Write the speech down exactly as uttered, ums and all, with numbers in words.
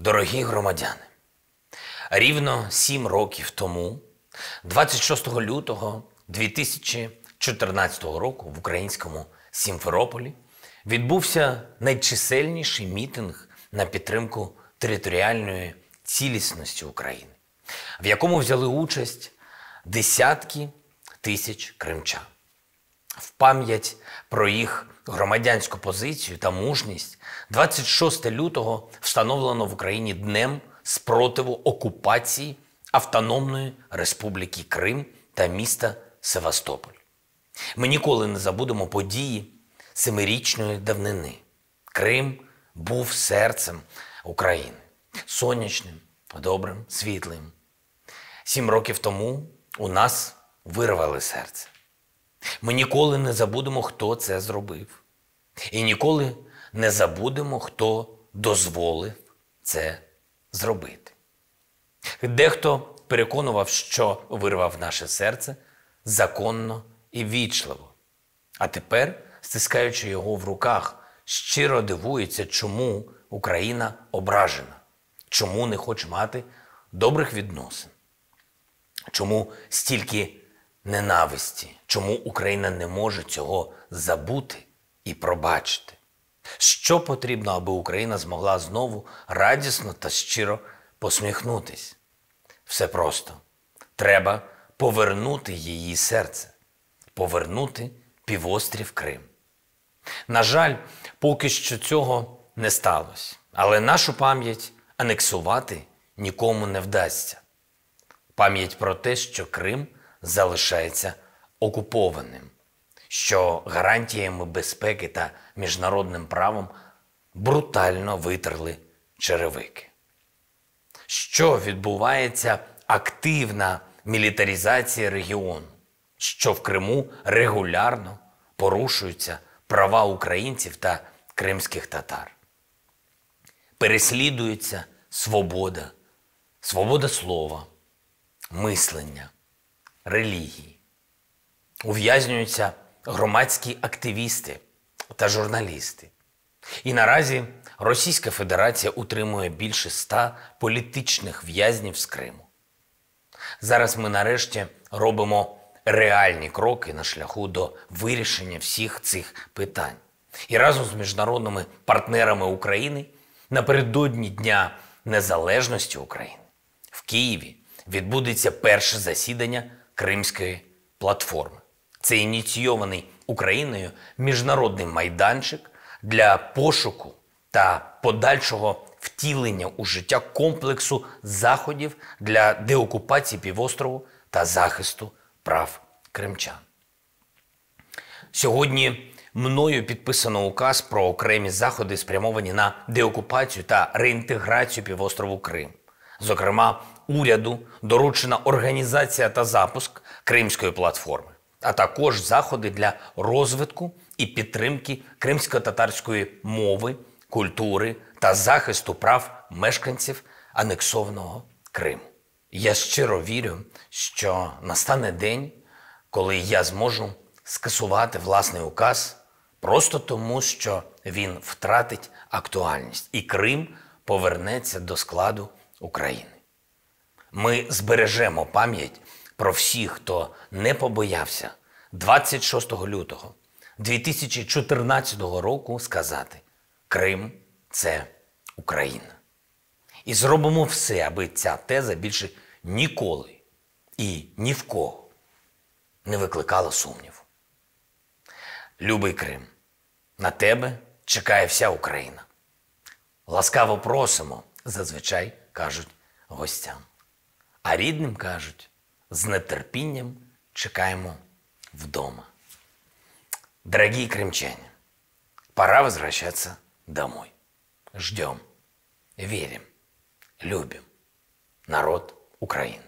Дорогі громадяни, рівно сім років тому, двадцять шостого лютого дві тисячі чотирнадцятого року в українському Сімферополі відбувся найчисельніший мітинг на підтримку територіальної цілісності України, в якому взяли участь десятки тисяч кримчан. В пам'ять про їх громадянську позицію та мужність двадцять шосте лютого встановлено в Україні Днем спротиву окупації Автономної Республіки Крим та міста Севастополь. Ми ніколи не забудемо події семирічної давнини. Крим був серцем України. Сонячним, добрим, світлим. Сім років тому у нас вирвали серце. Ми ніколи не забудемо, хто це зробив. І ніколи не забудемо, хто дозволив це зробити. Дехто переконував, що вирвав наше серце законно і ввічливо. А тепер, стискаючи його в руках, щиро дивується, чому Україна ображена, чому не хоче мати добрих відносин, чому стільки ненависті, чому Україна не може цього забути і пробачити. Що потрібно, аби Україна змогла знову радісно та щиро посміхнутись? Все просто. Треба повернути її серце, повернути півострів Крим. На жаль, поки що цього не сталося, але нашу пам'ять анексувати нікому не вдасться. Пам'ять про те, що Крим залишається окупованим, що гарантіями безпеки та міжнародним правом брутально витерли черевики. Що відбувається активна мілітаризація регіону, що в Криму регулярно порушуються права українців та кримських татар. Переслідується свобода, свобода слова, мислення, релігії. Ув'язнюються громадські активісти та журналісти. І наразі Російська Федерація утримує більше ста політичних в'язнів з Криму. Зараз ми нарешті робимо реальні кроки на шляху до вирішення всіх цих питань. І разом з міжнародними партнерами України напередодні Дня Незалежності України в Києві відбудеться перше засідання Кримської платформи. Це ініційований Україною міжнародний майданчик для пошуку та подальшого втілення у життя комплексу заходів для деокупації півострову та захисту прав кримчан. Сьогодні мною підписано указ про окремі заходи, спрямовані на деокупацію та реінтеграцію півострову Крим. Зокрема, уряду доручена організація та запуск Кримської платформи, а також заходи для розвитку і підтримки кримсько-татарської мови, культури та захисту прав мешканців анексованого Криму. Я щиро вірю, що настане день, коли я зможу скасувати власний указ просто тому, що він втратить актуальність і Крим повернеться до складу України. Ми збережемо пам'ять про всіх, хто не побоявся двадцять шостого лютого дві тисячі чотирнадцятого року сказати «Крим – це Україна». І зробимо все, аби ця теза більше ніколи і ні в кого не викликала сумніву. Любий Крим, на тебе чекає вся Україна. Ласкаво просимо, зазвичай кажуть гостям. А рідним кажуть, з нетерпінням чекаємо вдома. Дорогие кримчане, пора возвращаться домой. Ждем, верим, любим народ Украины.